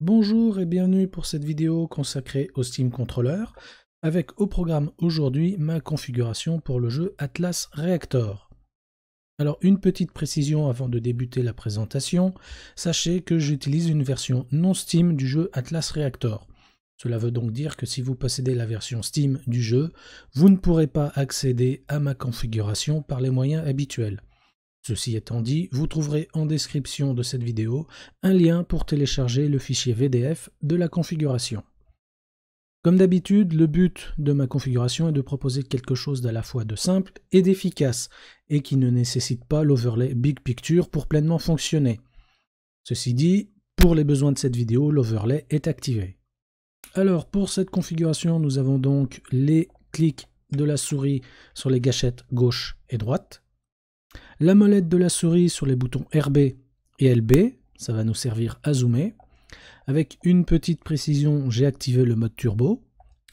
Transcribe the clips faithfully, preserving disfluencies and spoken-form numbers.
Bonjour et bienvenue pour cette vidéo consacrée au Steam Controller, avec au programme aujourd'hui ma configuration pour le jeu Atlas Reactor. Alors une petite précision avant de débuter la présentation, sachez que j'utilise une version non Steam du jeu Atlas Reactor. Cela veut donc dire que si vous possédez la version Steam du jeu, vous ne pourrez pas accéder à ma configuration par les moyens habituels. Ceci étant dit, vous trouverez en description de cette vidéo un lien pour télécharger le fichier V D F de la configuration. Comme d'habitude, le but de ma configuration est de proposer quelque chose d'à la fois de simple et d'efficace, et qui ne nécessite pas l'overlay Big Picture pour pleinement fonctionner. Ceci dit, pour les besoins de cette vidéo, l'overlay est activé. Alors pour cette configuration, nous avons donc les clics de la souris sur les gâchettes gauche et droite, la molette de la souris sur les boutons R B et L B, ça va nous servir à zoomer. Avec une petite précision, j'ai activé le mode turbo.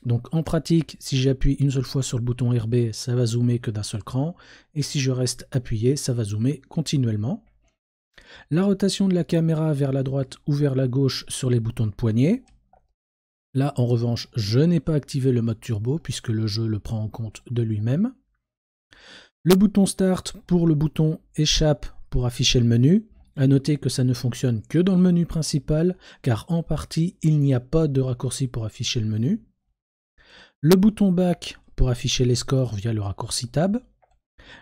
Donc en pratique, si j'appuie une seule fois sur le bouton R B, ça va zoomer que d'un seul cran. Et si je reste appuyé, ça va zoomer continuellement. La rotation de la caméra vers la droite ou vers la gauche sur les boutons de poignet. Là, en revanche, je n'ai pas activé le mode turbo puisque le jeu le prend en compte de lui-même. Le bouton Start pour le bouton Échappe pour afficher le menu. À noter que ça ne fonctionne que dans le menu principal, car en partie, il n'y a pas de raccourci pour afficher le menu. Le bouton Back pour afficher les scores via le raccourci Tab.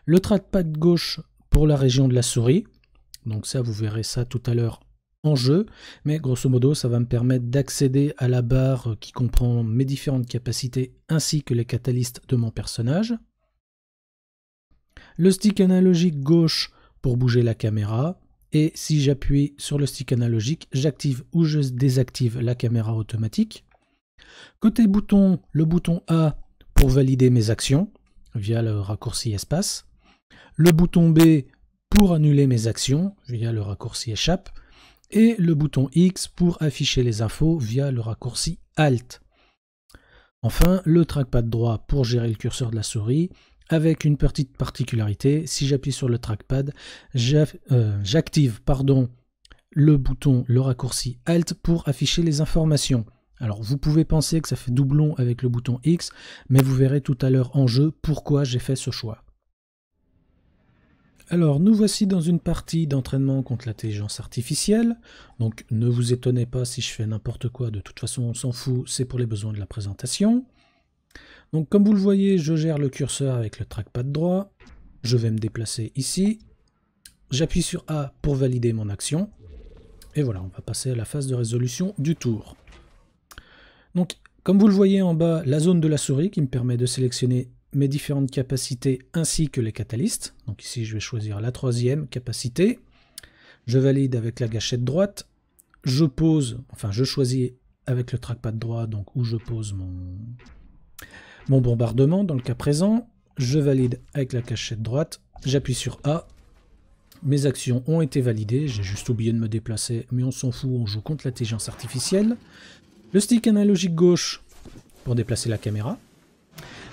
Le trackpad gauche pour la région de la souris. Donc ça, vous verrez ça tout à l'heure en jeu. Mais grosso modo, ça va me permettre d'accéder à la barre qui comprend mes différentes capacités ainsi que les catalystes de mon personnage. Le stick analogique gauche pour bouger la caméra, et si j'appuie sur le stick analogique, j'active ou je désactive la caméra automatique. Côté bouton, le bouton A pour valider mes actions via le raccourci espace, le bouton B pour annuler mes actions via le raccourci échappe, et le bouton X pour afficher les infos via le raccourci Alt. Enfin, le trackpad droit pour gérer le curseur de la souris, avec une petite particularité, si j'appuie sur le trackpad, j'active euh, le bouton, le raccourci Alt pour afficher les informations. Alors vous pouvez penser que ça fait doublon avec le bouton X, mais vous verrez tout à l'heure en jeu pourquoi j'ai fait ce choix. Alors nous voici dans une partie d'entraînement contre l'intelligence artificielle. Donc ne vous étonnez pas si je fais n'importe quoi, de toute façon on s'en fout, c'est pour les besoins de la présentation. Donc comme vous le voyez, je gère le curseur avec le trackpad droit, je vais me déplacer ici, j'appuie sur A pour valider mon action, et voilà, on va passer à la phase de résolution du tour. Donc comme vous le voyez en bas, la zone de la souris qui me permet de sélectionner mes différentes capacités ainsi que les catalystes. Donc ici je vais choisir la troisième capacité, je valide avec la gâchette droite, je pose, enfin je choisis avec le trackpad droit, donc où je pose mon... Mon bombardement, dans le cas présent, je valide avec la gâchette droite, j'appuie sur A, mes actions ont été validées, j'ai juste oublié de me déplacer, mais on s'en fout, on joue contre l'intelligence artificielle. Le stick analogique gauche pour déplacer la caméra.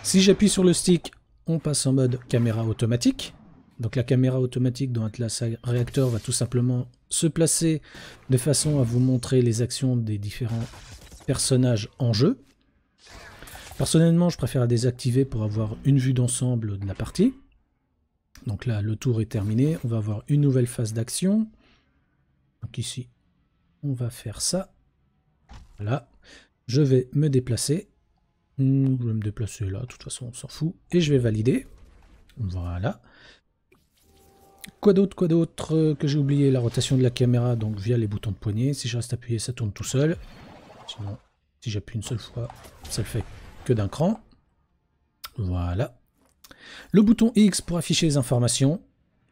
Si j'appuie sur le stick, on passe en mode caméra automatique. Donc la caméra automatique dans Atlas Reactor va tout simplement se placer de façon à vous montrer les actions des différents personnages en jeu. Personnellement, je préfère la désactiver pour avoir une vue d'ensemble de la partie. Donc là, le tour est terminé. On va avoir une nouvelle phase d'action. Donc ici, on va faire ça. Voilà. Je vais me déplacer. Je vais me déplacer là, de toute façon, on s'en fout. Et je vais valider. Voilà. Quoi d'autre, quoi d'autre que j'ai oublié? La rotation de la caméra, donc via les boutons de poignet. Si je reste appuyé, ça tourne tout seul. Sinon, si j'appuie une seule fois, ça le fait que d'un cran. Voilà. Le bouton X pour afficher les informations,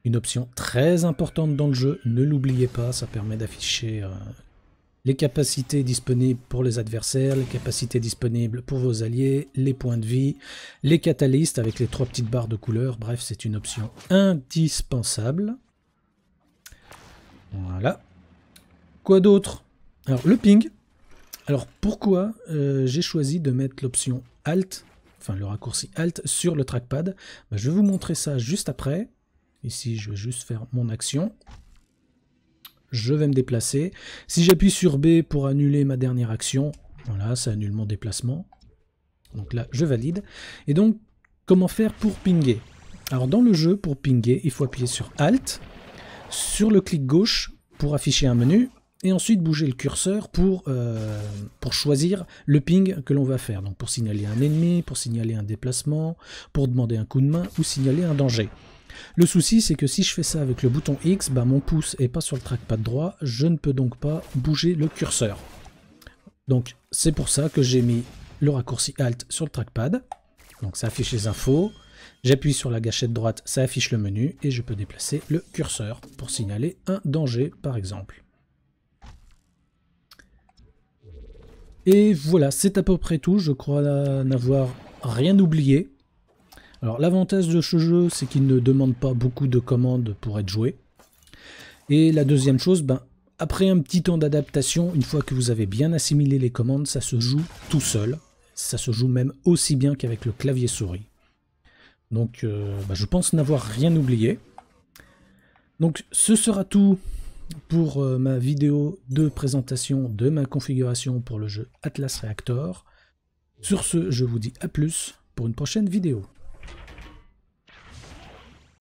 une option très importante dans le jeu, ne l'oubliez pas, ça permet d'afficher euh, les capacités disponibles pour les adversaires, les capacités disponibles pour vos alliés, les points de vie, les catalystes avec les trois petites barres de couleur, bref c'est une option indispensable. Voilà. Quoi d'autre? Alors le ping. Alors pourquoi euh, j'ai choisi de mettre l'option Alt, enfin le raccourci Alt sur le trackpad? Ben, je vais vous montrer ça juste après. Ici je vais juste faire mon action. je vais me déplacer. Si j'appuie sur B pour annuler ma dernière action, voilà, ça annule mon déplacement. Donc là, je valide. Et donc, comment faire pour pinguer? Alors dans le jeu, pour pinguer, il faut appuyer sur Alt, sur le clic gauche pour afficher un menu, et ensuite bouger le curseur pour, euh, pour choisir le ping que l'on va faire. Donc pour signaler un ennemi, pour signaler un déplacement, pour demander un coup de main ou signaler un danger. Le souci, c'est que si je fais ça avec le bouton X, bah mon pouce n'est pas sur le trackpad droit, je ne peux donc pas bouger le curseur. Donc c'est pour ça que j'ai mis le raccourci Alt sur le trackpad. Donc ça affiche les infos, j'appuie sur la gâchette droite, ça affiche le menu, et je peux déplacer le curseur pour signaler un danger par exemple. Et voilà, c'est à peu près tout, je crois n'avoir rien oublié. Alors l'avantage de ce jeu, c'est qu'il ne demande pas beaucoup de commandes pour être joué. Et la deuxième chose, ben, après un petit temps d'adaptation, une fois que vous avez bien assimilé les commandes, ça se joue tout seul. Ça se joue même aussi bien qu'avec le clavier souris. Donc euh, ben, je pense n'avoir rien oublié. Donc ce sera tout pour euh, ma vidéo de présentation de ma configuration pour le jeu Atlas Reactor. Sur ce, je vous dis à plus pour une prochaine vidéo.